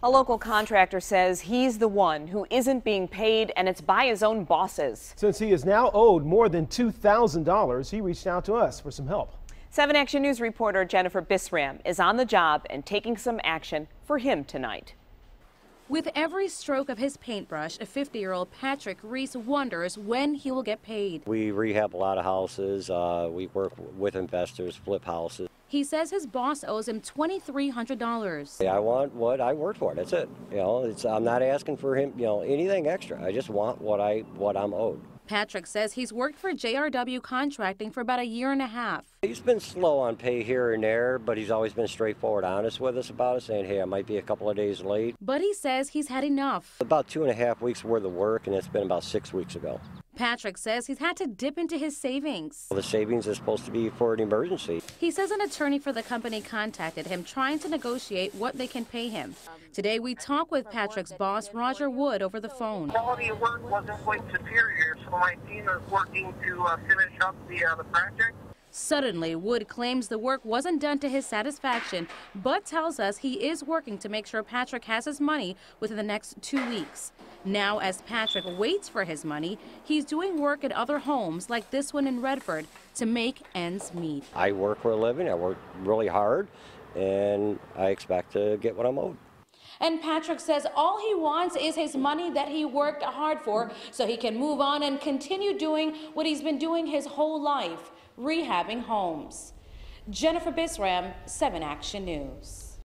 A local contractor says he's the one who isn't being paid, and it's by his own bosses. Since he is now owed more than $2,000, he reached out to us for some help. 7 Action News reporter Jennifer Bisram is on the job and taking some action for him tonight. With every stroke of his paintbrush, a 50-year-old Patrick Reese wonders when he will get paid. We rehab a lot of houses. We work with investors, flip houses. He says his boss owes him $2,300. I want what I worked for. That's it. You know, I'm not asking for him, you know, anything extra. I just want what I'm owed. Patrick says he's worked for JRW Contracting for about a year and a half. He's been slow on pay here and there, but he's always been straightforward, honest with us about it, saying, hey, I might be a couple of days late. But he says he's had enough. About 2.5 weeks worth of work, and it's been about 6 weeks ago. Patrick says he's had to dip into his savings. Well, the savings is supposed to be for an emergency. He says an attorney for the company contacted him, trying to negotiate what they can pay him. Today, we talk with Patrick's boss, Roger Wood, over the phone. Quality of work wasn't quite superior, so my team is working to finish up the project. Suddenly, Wood claims the work wasn't done to his satisfaction, but tells us he is working to make sure Patrick has his money within the next 2 weeks. Now, as Patrick waits for his money, he's doing work at other homes like this one in Redford to make ends meet. I work for a living. I work really hard, and I expect to get what I'm owed. And Patrick says all he wants is his money that he worked hard for, so he can move on and continue doing what he's been doing his whole life, rehabbing homes. Jennifer Bisram, 7 Action News.